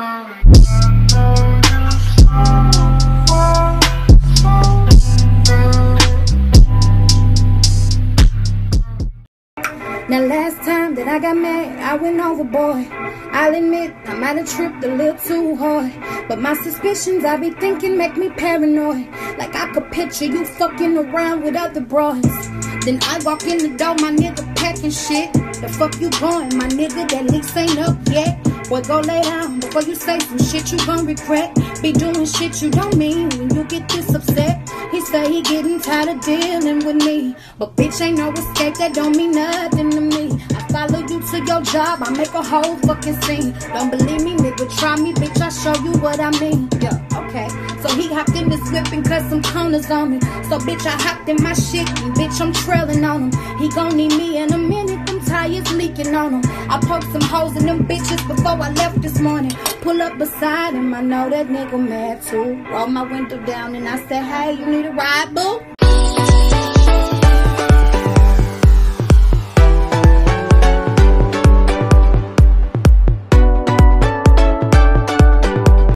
Now last time that I got mad, I went overboard. I'll admit, I might have tripped a little too hard. But my suspicions, I be thinking, make me paranoid. Like I could picture you fucking around with other bros. Then I walk in the door, my nigga packing shit. The fuck you going, my nigga, that lease ain't up yet. Boy, go lay down before you say some shit you gon' regret. Be doing shit you don't mean when you get this upset. He say he getting tired of dealing with me. But bitch, ain't no escape, that don't mean nothing to me. I follow you to your job, I make a whole fucking scene. Don't believe me, nigga, try me, bitch, I'll show you what I mean. Yeah, okay. So he hopped in this whip and cut some corners on me. So bitch, I hopped in my shit and bitch, I'm trailing on him. He gon' need me in a minute, them tires leaking on him. I poked some hoes in them bitches before I left this morning. Pull up beside him, I know that nigga mad too. Roll my window down and I said, hey, you need a ride, boo?